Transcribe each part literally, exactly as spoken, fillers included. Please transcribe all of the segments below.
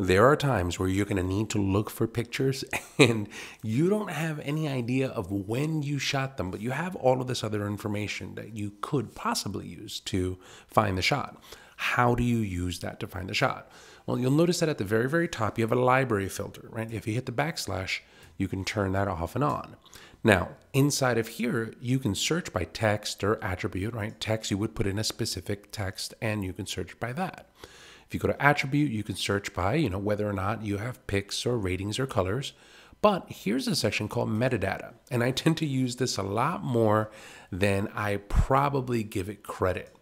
There are times where you're going to need to look for pictures and you don't have any idea of when you shot them, but you have all of this other information that you could possibly use to find the shot. How do you use that to find the shot? Well, you'll notice that at the very, very top, you have a library filter, right? If you hit the backslash, you can turn that off and on. Now, inside of here, you can search by text or attribute, right? Text, you would put in a specific text and you can search by that. If you go to attribute, you can search by, you know, whether or not you have pics or ratings or colors. But here's a section called metadata. And I tend to use this a lot more than I probably give it credit.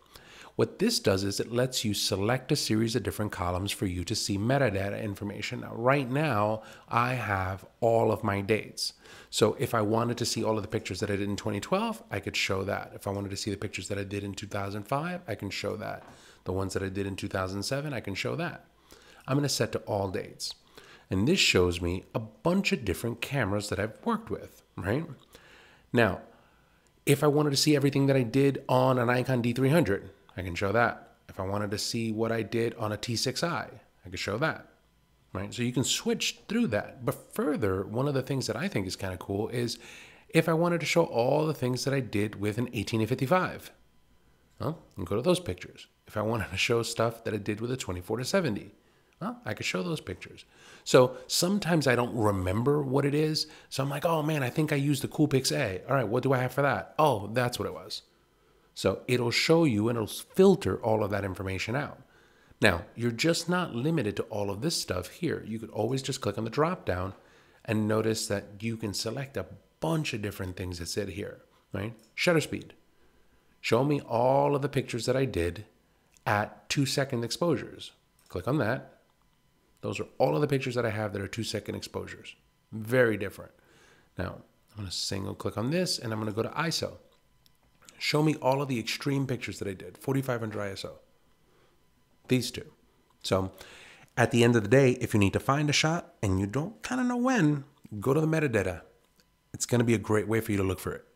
What this does is it lets you select a series of different columns for you to see metadata information. Now, right now, I have all of my dates. So if I wanted to see all of the pictures that I did in twenty twelve, I could show that. If I wanted to see the pictures that I did in two thousand five, I can show that. The ones that I did in two thousand seven, I can show that. I'm going to set to all dates. And this shows me a bunch of different cameras that I've worked with, right? Now, if I wanted to see everything that I did on an Nikon D three hundred, I can show that. If I wanted to see what I did on a T six i, I could show that, right? So you can switch through that. But further, one of the things that I think is kind of cool is if I wanted to show all the things that I did with an eighteen to fifty-five, well, you can go to those pictures. If I wanted to show stuff that I did with a twenty-four to seventy, well, I could show those pictures. So sometimes I don't remember what it is. So I'm like, oh man, I think I used the CoolPix A. All right, what do I have for that? Oh, that's what it was. So it'll show you and it'll filter all of that information out. Now, you're just not limited to all of this stuff here. You could always just click on the drop down and notice that you can select a bunch of different things that sit here, right? Shutter speed. Show me all of the pictures that I did at two second exposures. Click on that. Those are all of the pictures that I have that are two second exposures. Very different. Now, I'm going to single click on this and I'm going to go to I S O. Show me all of the extreme pictures that I did, forty-five hundred I S O. These two. So at the end of the day, if you need to find a shot and you don't kind of know when, go to the metadata. It's going to be a great way for you to look for it.